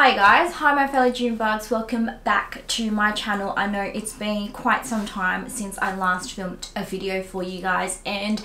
Hi guys, hi my fellow June bugs, welcome back to my channel. I know it's been quite some time since I last filmed a video for you guys, and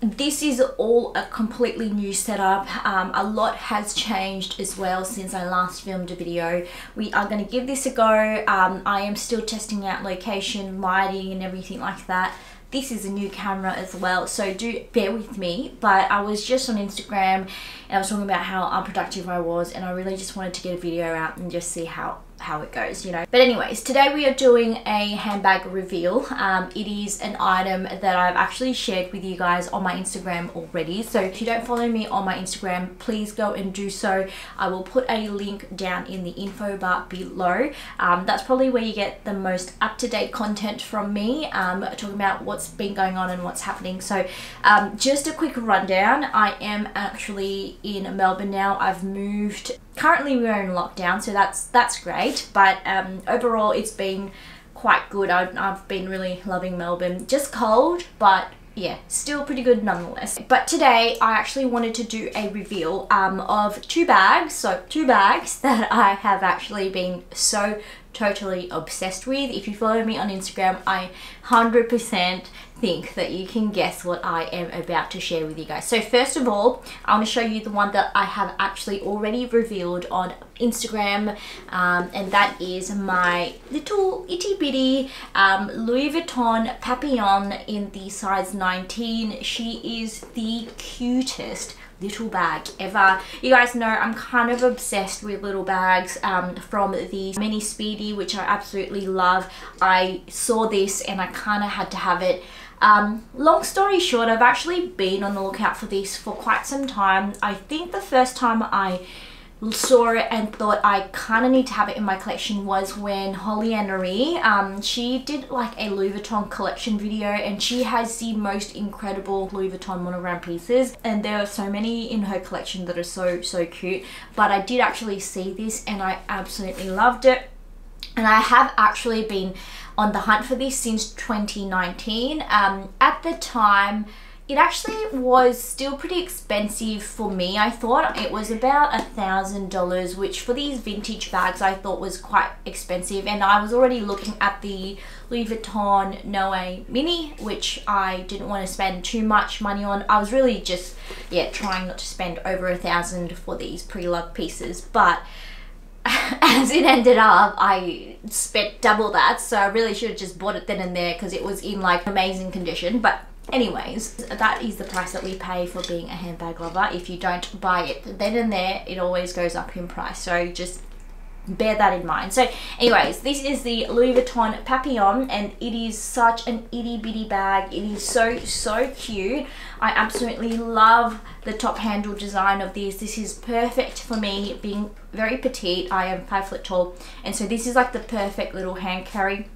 this is all a completely new setup. A lot has changed as well since I last filmed a video. We are going to give this a go. I am still testing out location, lighting and everything like that. This is a new camera as well, so do bear with me, but I was just on Instagram and I was talking about how unproductive I was, and I really just wanted to get a video out and just see how it goes, you know. But anyways, today we are doing a handbag reveal. It is an item that I've actually shared with you guys on my Instagram already, so if you don't follow me on my Instagram, please go and do so. I will put a link down in the info bar below. That's probably where you get the most up-to-date content from me, talking about what's been going on and what's happening. So just a quick rundown, I am actually in Melbourne now. I've moved. Currently we're in lockdown, so that's great, but overall it's been quite good. I've been really loving Melbourne. Just cold, but yeah, still pretty good nonetheless. But today I actually wanted to do a reveal of two bags, so two bags that I have actually been so totally obsessed with. If you follow me on Instagram, I 100% think that you can guess what I am about to share with you guys. So first of all, I'm going to show you the one that I have actually already revealed on Instagram, and that is my little itty bitty Louis Vuitton Papillon in the size 19. She is the cutest little bag ever. You guys know I'm kind of obsessed with little bags from the Mini Speedy, which I absolutely love. I saw this and I kind of had to have it. Long story short, I've actually been on the lookout for this for quite some time. I think the first time I saw it and thought I kind of need to have it in my collection was when Holly Annery, she did like a Louis Vuitton collection video, and she has the most incredible Louis Vuitton monogram pieces, and there are so many in her collection that are so cute. But I did actually see this and I absolutely loved it, and I have actually been on the hunt for this since 2019. At the time it actually was still pretty expensive for me. I thought it was about $1,000, which for these vintage bags I thought was quite expensive, and I was already looking at the Louis Vuitton Noe Mini, which I didn't want to spend too much money on. I was really just trying not to spend over $1,000 for these pre-loved pieces, but as it ended up, I spent double that, so I really should have just bought it then and there because it was in like amazing condition. But anyways, that is the price that we pay for being a handbag lover. If you don't buy it then and there, it always goes up in price, so just bear that in mind. So anyways, this is the Louis Vuitton Papillon, and it is such an itty bitty bag. It is so cute. I absolutely love the top handle design of this. This is perfect for me, being very petite. I am 5 foot tall, and so this is like the perfect little hand carry.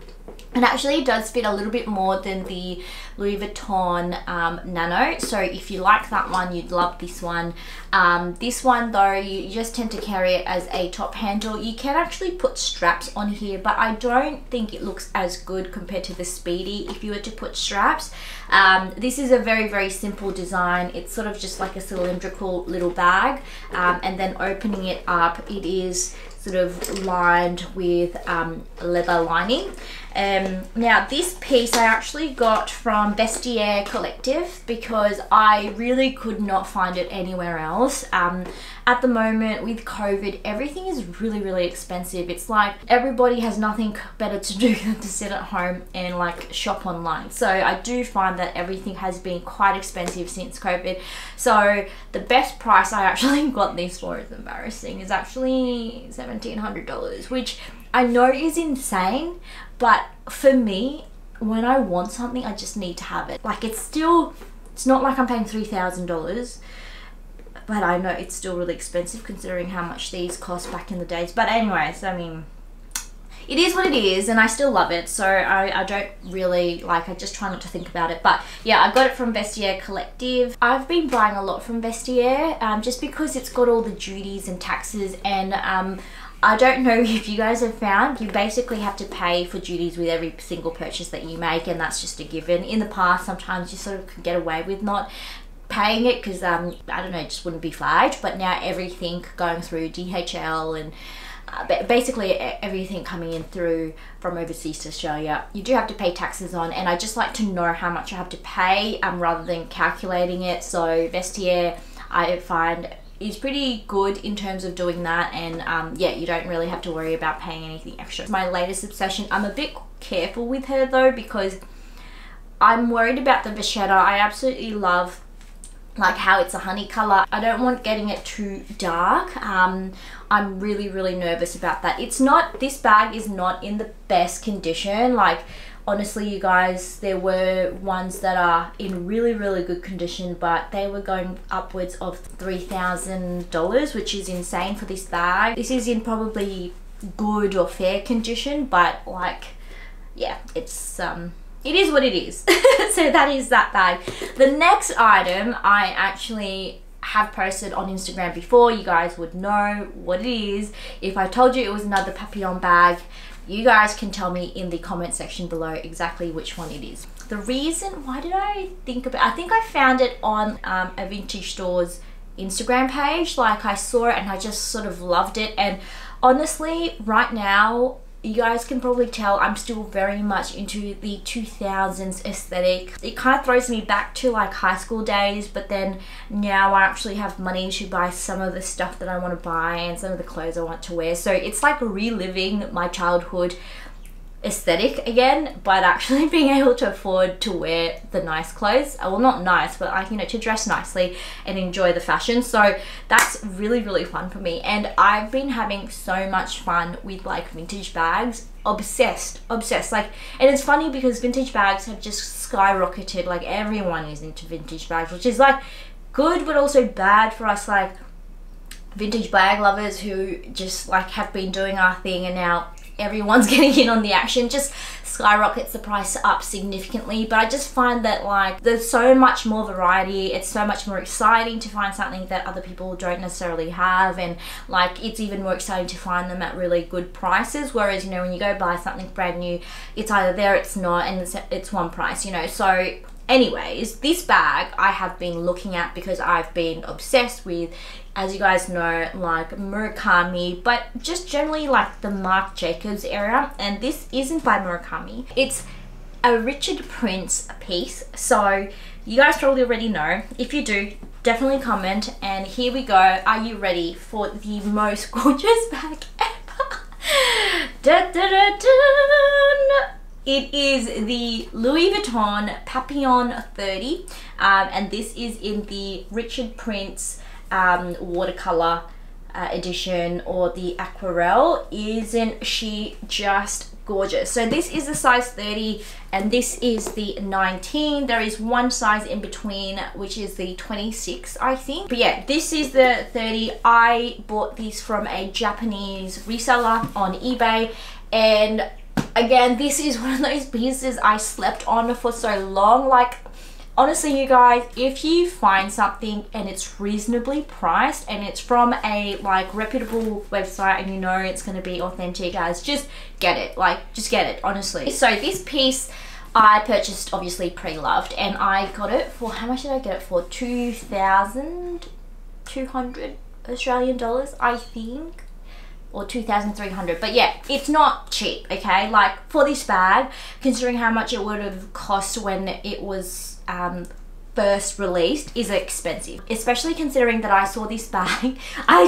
And actually it does fit a little bit more than the Louis Vuitton Nano, so if you like that one, you'd love this one. This one though, you just tend to carry it as a top handle. You can actually put straps on here, but I don't think it looks as good compared to the Speedy if you were to put straps. This is a very simple design. It's sort of just like a cylindrical little bag, and then opening it up, it is sort of lined with leather lining. Now this piece I actually got from Vestiaire Collective because I really could not find it anywhere else. At the moment with COVID, everything is really expensive. It's like everybody has nothing better to do than to sit at home and like shop online, so I do find that everything has been quite expensive since COVID. So the best price I actually got this for, is embarrassing, is actually $1,700, which I know is insane, but for me, when I want something, I just need to have it. Like it's not like I'm paying $3,000, but I know it's still really expensive considering how much these cost back in the days. But anyways, I mean, it is what it is, and I still love it, so I don't really, like, I just try not to think about it. But yeah, I got it from Vestiaire Collective. I've been buying a lot from Vestiaire, just because it's got all the duties and taxes, and I don't know if you guys have found, you basically have to pay for duties with every single purchase that you make, and that's just a given. In the past, sometimes you sort of could get away with not paying it because, I don't know, it just wouldn't be flagged. But now everything going through DHL and basically everything coming in through from overseas to Australia, you do have to pay taxes on, and I just like to know how much I have to pay rather than calculating it. So Vestiaire, I find, is pretty good in terms of doing that, and yeah, you don't really have to worry about paying anything extra. My latest obsession, I'm a bit careful with her though, because I'm worried about the Vachetta. I absolutely love like how it's a honey color. I don't want getting it too dark. I'm really nervous about that. It's not, this bag is not in the best condition. Like honestly you guys, there were ones that are in really good condition, but they were going upwards of $3,000, which is insane for this bag. This is in probably good or fair condition, but like, yeah, it's it is what it is. So that is that bag. The next item I actually have posted on Instagram before. You guys would know what it is. If I told you it was another Papillon bag, you guys can tell me in the comment section below exactly which one it is. The reason, why did I think about it? I think I found it on a vintage store's Instagram page. Like I saw it and I just sort of loved it. And honestly, right now, you guys can probably tell I'm still very much into the 2000s aesthetic. It kind of throws me back to like high school days, but then now I actually have money to buy some of the stuff that I want to buy and some of the clothes I want to wear. So it's like reliving my childhood aesthetic again, but actually being able to afford to wear the nice clothes. Well, not nice, but like, you know, to dress nicely and enjoy the fashion. So that's really fun for me, and I've been having so much fun with like vintage bags. Obsessed like, and it's funny because vintage bags have just skyrocketed. Like everyone is into vintage bags, which is like good but also bad for us like vintage bag lovers who just like have been doing our thing, and now everyone's getting in on the action. Just skyrockets the price up significantly. But I just find that like there's so much more variety. It's so much more exciting to find something that other people don't necessarily have, and like it's even more exciting to find them at really good prices. Whereas, you know, when you go buy something brand new, it's either there, it's not, and it's one price, you know. So anyways, this bag I have been looking at because I've been obsessed with, as you guys know, like Murakami, but just generally like the Marc Jacobs era. And this isn't by Murakami. It's a Richard Prince piece. So you guys probably already know. If you do, definitely comment. And here we go. Are you ready for the most gorgeous bag ever? Da, da, da, da. It is the Louis Vuitton Papillon 30, and this is in the Richard Prince watercolor edition, or the Aquarelle. Isn't she just gorgeous? So this is the size 30 and this is the 19. There is one size in between, which is the 26, I think. But yeah, this is the 30. I bought these from a Japanese reseller on eBay, and again, this is one of those pieces I slept on for so long. Like honestly you guys, if you find something and it's reasonably priced and it's from a like reputable website and you know it's going to be authentic, guys, just get it. Like just get it, honestly. So this piece I purchased obviously pre-loved, and I got it for, how much did I get it for? 2,200 Australian dollars, I think, or 2,300, but yeah, it's not cheap, okay? Like for this bag, considering how much it would have cost when it was first released, is expensive, especially considering that I saw this bag I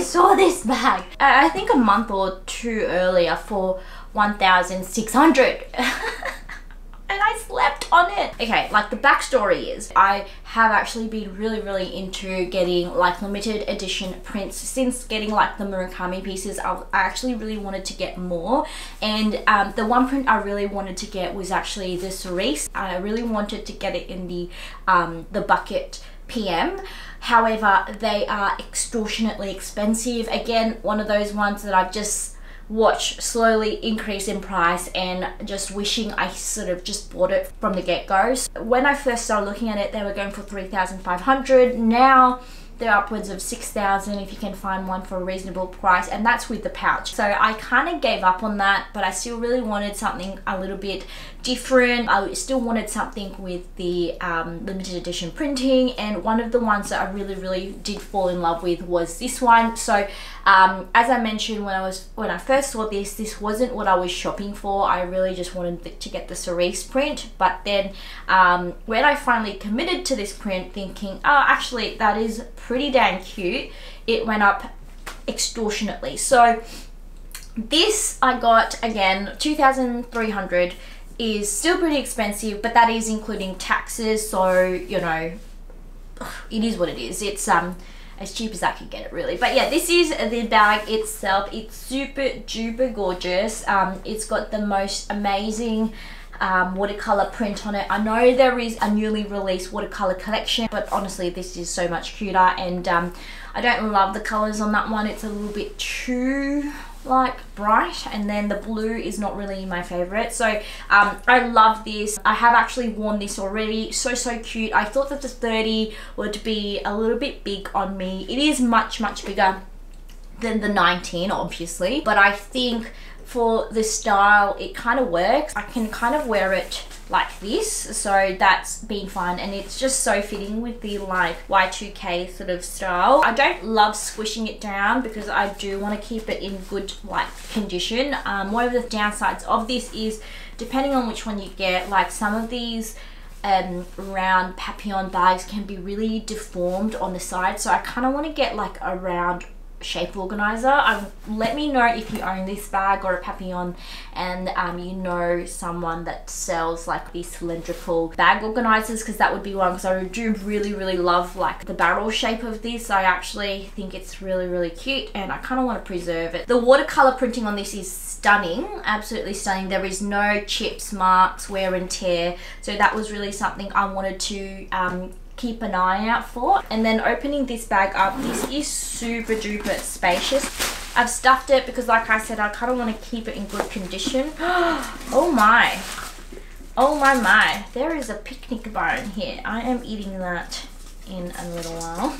think a month or two earlier for 1,600. And I slept on it. Okay, like the backstory is, I have actually been really into getting like limited edition prints since getting like the Murakami pieces. I actually really wanted to get more, and the one print I really wanted to get was actually the Cerise. I really wanted to get it in the bucket PM. However, they are extortionately expensive. Again, one of those ones that I've just watch slowly increase in price and just wishing I sort of just bought it from the get-go. When I first started looking at it, they were going for $3,500. Now They're upwards of $6,000 if you can find one for a reasonable price, and that's with the pouch. So I kind of gave up on that, but I still really wanted something a little bit different. I still wanted something with the limited edition printing, and one of the ones that I really did fall in love with was this one. So as I mentioned, when I first saw this, this wasn't what I was shopping for. I really just wanted to get the Cerise print, but then when I finally committed to this print, thinking, oh, actually that is pretty dang cute, it went up extortionately. So this I got, again, $2,300 is still pretty expensive, but that is including taxes, so, you know, it is what it is. It's as cheap as I could get it, really. But yeah, this is the bag itself. It's super duper gorgeous. It's got the most amazing watercolor print on it. I know there is a newly released watercolor collection, but honestly this is so much cuter, and I don't love the colors on that one. It's a little bit too like bright, and then the blue is not really my favorite. So I love this. I have actually worn this already. So cute. I thought that the 30 would be a little bit big on me. It is much bigger than the 19 obviously, but I think for the style it kind of works. I can kind of wear it like this, so that's been fun, and it's just so fitting with the like Y2K sort of style. I don't love squishing it down because I do want to keep it in good like condition. One of the downsides of this is, depending on which one you get, like some of these round Papillon bags can be really deformed on the side, so I kind of want to get like a round shape organizer. Let me know if you own this bag or a Papillon, and you know someone that sells like these cylindrical bag organizers, because that would be one, because I do really love like the barrel shape of this. I actually think it's really cute, and I kind of want to preserve it. The watercolor printing on this is stunning, absolutely stunning. There is no chips, marks, wear and tear, so that was really something I wanted to keep an eye out for. And then opening this bag up, this is super duper spacious. I've stuffed it because, like I said, I kind of want to keep it in good condition. Oh my, oh my my, there is a picnic bone here. I am eating that in a little while.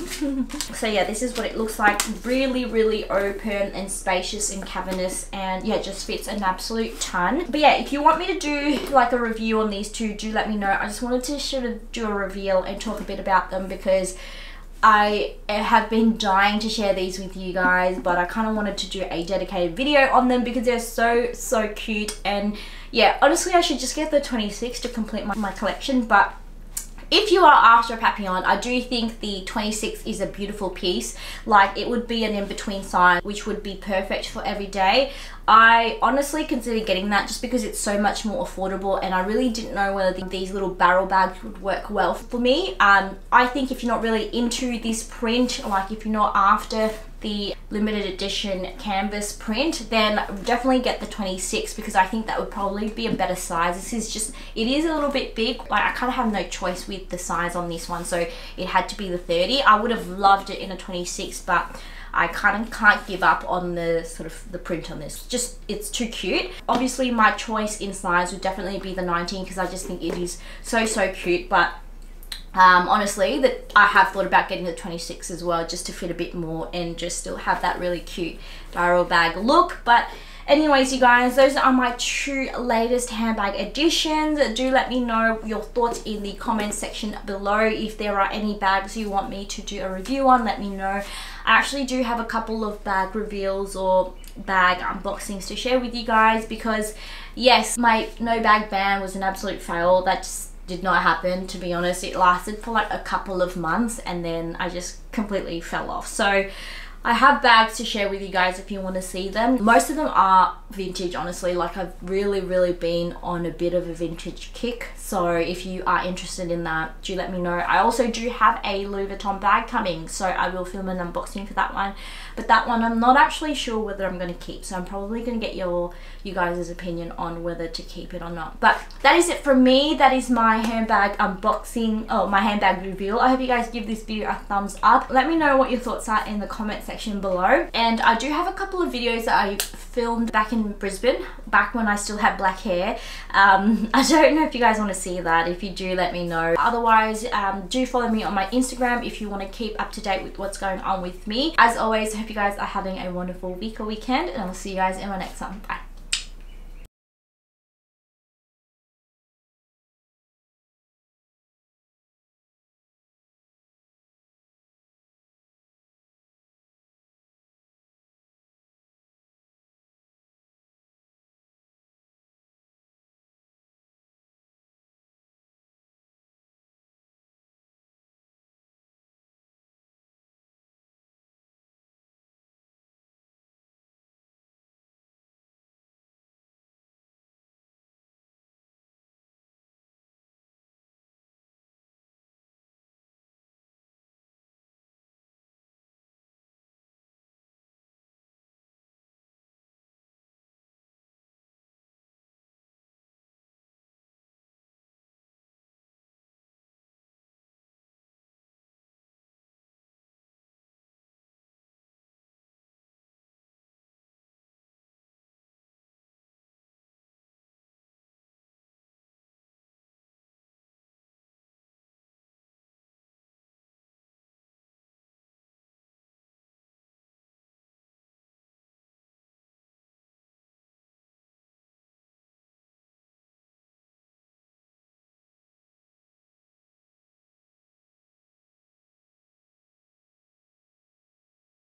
So yeah, this is what it looks like. Really open and spacious and cavernous, and yeah, just fits an absolute ton. But yeah, if you want me to do like a review on these two, do let me know. I just wanted to sort of do a reveal and talk a bit about them, because I have been dying to share these with you guys, but I kind of wanted to do a dedicated video on them because they're so cute. And yeah, honestly I should just get the 26 to complete my collection, but if you are after a Papillon, I do think the 26 is a beautiful piece. Like, it would be an in-between size, which would be perfect for every day. I honestly consider getting that just because it's so much more affordable, and I really didn't know whether these little barrel bags would work well for me. I think if you're not really into this print, like if you're not after the limited edition canvas print, then definitely get the 26, because I think that would probably be a better size. This is just, it is a little bit big. Like, I kind of have no choice with the size on this one, so it had to be the 30. I would have loved it in a 26, but I kind of can't give up on the sort of the print on this. Just, it's too cute. Obviously my choice in size would definitely be the 19, because I just think it is so cute. But honestly, that I have thought about getting the 26 as well, just to fit a bit more and just still have that really cute barrel bag look. But anyways, you guys, those are my two latest handbag additions. Do let me know your thoughts in the comments section below. If there are any bags you want me to do a review on, let me know. I actually do have a couple of bag reveals or bag unboxings to share with you guys, because yes, my no bag ban was an absolute fail. That just did not happen, to be honest. It lasted for like a couple of months, and then I just completely fell off. So I have bags to share with you guys if you want to see them. Most of them are vintage, honestly. Like, I've really been on a bit of a vintage kick, so if you are interested in that, do let me know. I also do have a Louis Vuitton bag coming, so I will film an unboxing for that one, but that one I'm not actually sure whether I'm going to keep, so I'm probably going to get you guys' opinion on whether to keep it or not. But that is it from me. That is my handbag unboxing, oh, my handbag reveal. I hope you guys give this video a thumbs up. Let me know what your thoughts are in the comment section below, and I do have a couple of videos that I filmed back in Brisbane, back when I still had black hair. I don't know if you guys want to see that. If you do, let me know. Otherwise, do follow me on my Instagram if you want to keep up to date with what's going on with me. As always, hope you guys are having a wonderful week or weekend, and I'll see you guys in my next one. Bye.